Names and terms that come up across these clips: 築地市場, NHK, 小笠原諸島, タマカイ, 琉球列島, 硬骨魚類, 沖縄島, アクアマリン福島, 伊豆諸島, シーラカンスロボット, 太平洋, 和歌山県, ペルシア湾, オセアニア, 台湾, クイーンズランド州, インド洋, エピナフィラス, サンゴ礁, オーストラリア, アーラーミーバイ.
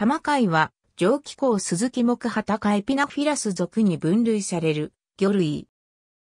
タマカイは、上気孔スズキ目ハタカエピナフィラス属に分類される、魚類。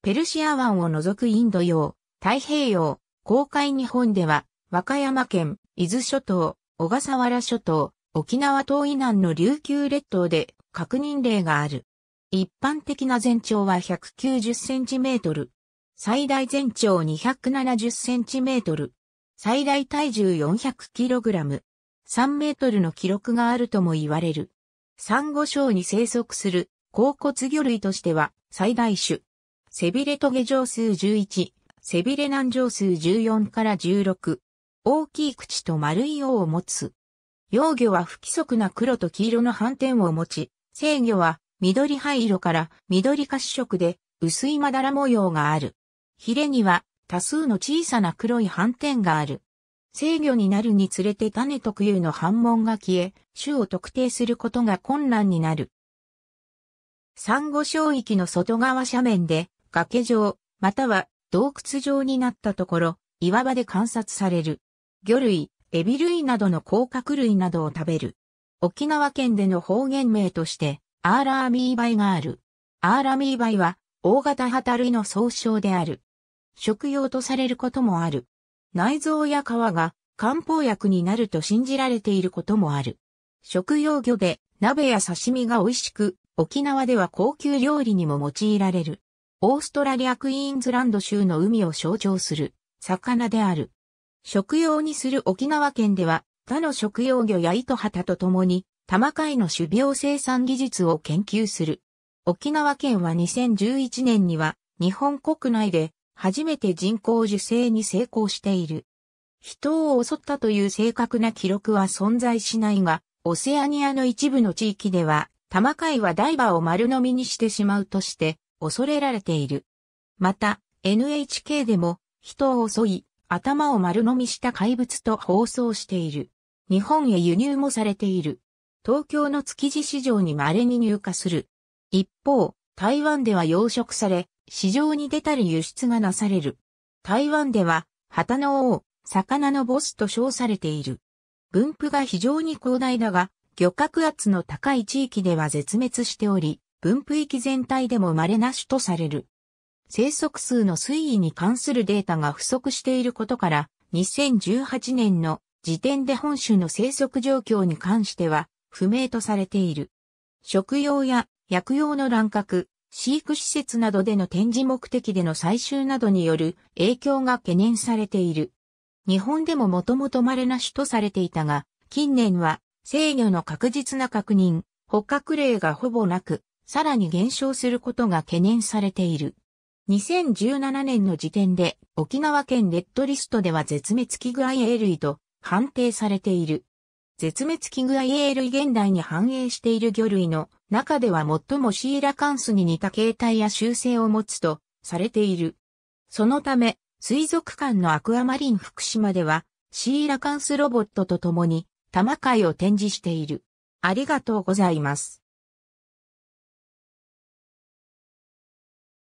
ペルシア湾を除くインド洋、太平洋、広海日本では、和歌山県、伊豆諸島、小笠原諸島、沖縄島以南の琉球列島で確認例がある。一般的な全長は190センチメートル。最大全長270センチメートル。最大体重400キログラム。3メートルの記録があるとも言われる。サンゴ礁に生息する硬骨魚類としては最大種。背びれ棘上数11、背びれ軟上数14から16。大きい口と丸い尾を持つ。幼魚は不規則な黒と黄色の斑点を持ち、成魚は緑灰色から緑褐色で薄いまだら模様がある。ヒレには多数の小さな黒い斑点がある。成魚になるにつれて種特有の斑紋が消え、種を特定することが困難になる。サンゴ礁域の外側斜面で崖状または洞窟状になったところ、岩場で観察される。魚類。エビ類などの甲殻類などを食べる。沖縄県での方言名として、アーラアミーバイがある。アーラミーバイは、大型ハタ類の総称である。食用とされることもある。内臓や皮が漢方薬になると信じられていることもある。食用魚で、鍋や刺身が美味しく、沖縄では高級料理にも用いられる。オーストラリアクイーンズランド州の海を象徴する、魚である。食用にする沖縄県では他の食用魚や糸ハタとともにタマカイの種苗生産技術を研究する。沖縄県は2011年には日本国内で初めて人工授精に成功している。人を襲ったという正確な記録は存在しないが、オセアニアの一部の地域ではタマカイはダイバーを丸飲みにしてしまうとして恐れられている。また NHK でも人を襲い、頭を丸飲みした怪物と放送している。日本へ輸入もされている。東京の築地市場に稀に入荷する。一方、台湾では養殖され、市場に出たり輸出がなされる。台湾では、ハタの王、魚のボスと称されている。分布が非常に広大だが、漁獲圧の高い地域では絶滅しており、分布域全体でも稀な種とされる。生息数の推移に関するデータが不足していることから、2018年の時点で本種の生息状況に関しては不明とされている。食用や薬用の乱獲、飼育施設などでの展示目的での採集などによる影響が懸念されている。日本でももともと稀な種とされていたが、近年は成魚の確実な確認、捕獲例がほぼなく、さらに減少することが懸念されている。2017年の時点で沖縄県レッドリストでは絶滅危惧愛泳類と判定されている。絶滅危惧愛泳類現代に繁栄している魚類の中では最もシーラカンスに似た形態や習性を持つとされている。そのため水族館のアクアマリン福島ではシーラカンスロボットと共にタマカイを展示している。ありがとうございます。